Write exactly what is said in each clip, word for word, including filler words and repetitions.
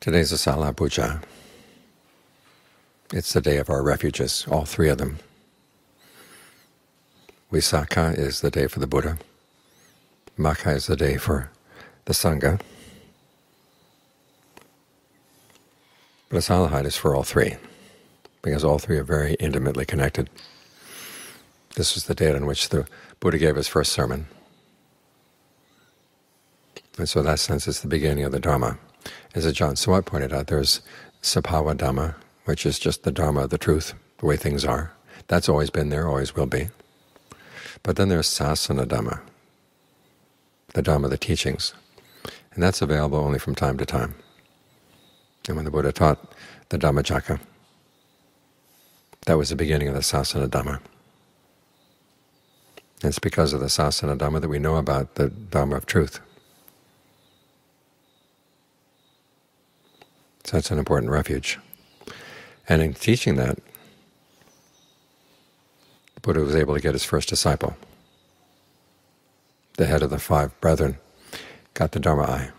Today's a Sala Puja. It's the day of our refuges, all three of them. Visakha is the day for the Buddha. Makha is the day for the Sangha. But a Salahite is for all three, because all three are very intimately connected. This was the date on which the Buddha gave his first sermon. And so in that sense, it's the beginning of the Dharma. As John Swat pointed out, there's Sappawa dhamma, which is just the Dharma, the truth, the way things are. That's always been there, always will be. But then there's sāsana dhamma, the Dhamma, the teachings. And that's available only from time to time. And when the Buddha taught the Dhammacakka, that was the beginning of the sāsana dhamma. It's because of the sāsana dhamma that we know about the Dhamma of truth. So that's an important refuge. And in teaching that, the Buddha was able to get his first disciple. The head of the five brethren got the Dharma eye,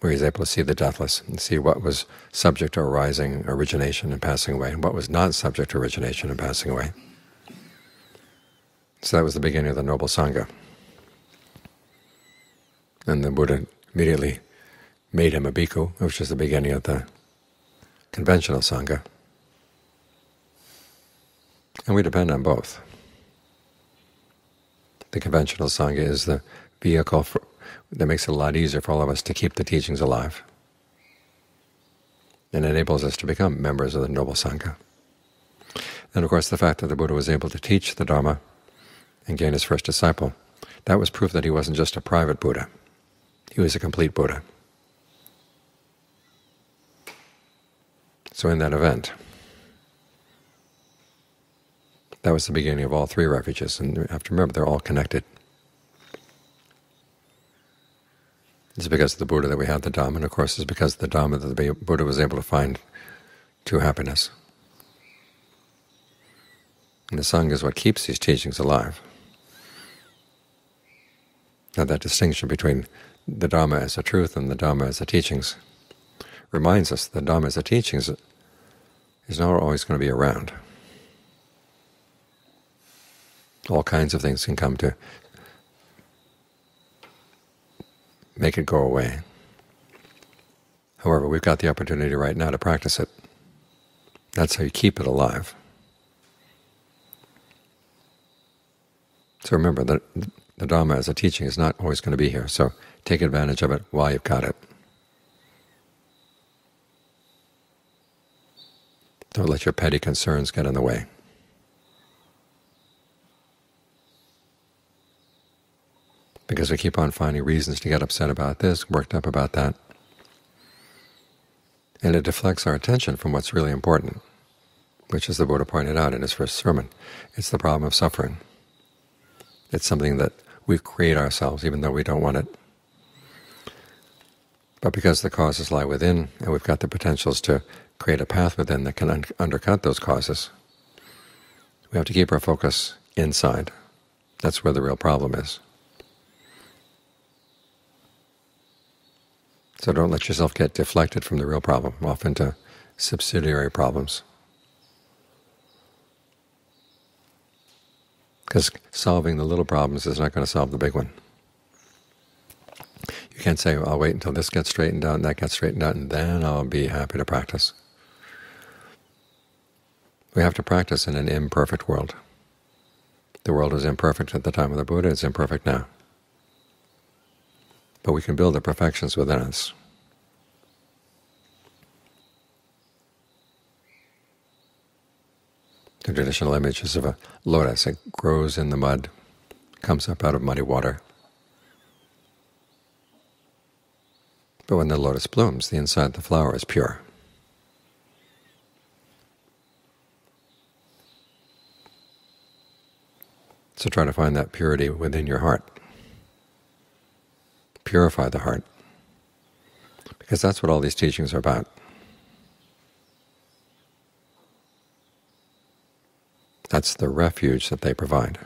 where he's able to see the deathless and see what was subject to arising, origination, and passing away, and what was not subject to origination and passing away. So that was the beginning of the Noble Sangha. And the Buddha immediately made him a bhikkhu, which is the beginning of the conventional Sangha. And we depend on both. The conventional Sangha is the vehicle for, that makes it a lot easier for all of us to keep the teachings alive and enables us to become members of the Noble Sangha. And of course the fact that the Buddha was able to teach the Dharma and gain his first disciple, that was proof that he wasn't just a private Buddha. He was a complete Buddha. So in that event, that was the beginning of all three refuges, and you have to remember they're all connected. It's because of the Buddha that we have the Dhamma, and of course it's because of the Dhamma that the Buddha was able to find true happiness. And the Sangha is what keeps these teachings alive. Now that distinction between the Dhamma as a truth and the Dhamma as the teachings reminds us that Dhamma as the teachings is not always going to be around. All kinds of things can come to make it go away. However, we've got the opportunity right now to practice it. That's how you keep it alive. So remember that the Dhamma as a teaching is not always going to be here, so take advantage of it while you've got it. Don't let your petty concerns get in the way. Because we keep on finding reasons to get upset about this, worked up about that. And it deflects our attention from what's really important, which, as the Buddha pointed out in his first sermon, it's the problem of suffering. It's something that we create ourselves, even though we don't want it. But because the causes lie within, and we've got the potentials to create a path within that can un undercut those causes, we have to keep our focus inside. That's where the real problem is. So don't let yourself get deflected from the real problem, off into subsidiary problems. Because solving the little problems is not going to solve the big one. You can't say, well, I'll wait until this gets straightened out and that gets straightened out, and then I'll be happy to practice. We have to practice in an imperfect world. The world was imperfect at the time of the Buddha, it's imperfect now. But we can build the perfections within us. The traditional image is of a lotus. It grows in the mud, comes up out of muddy water. But when the lotus blooms, the inside of the flower is pure. So try to find that purity within your heart. Purify the heart, because that's what all these teachings are about. That's the refuge that they provide.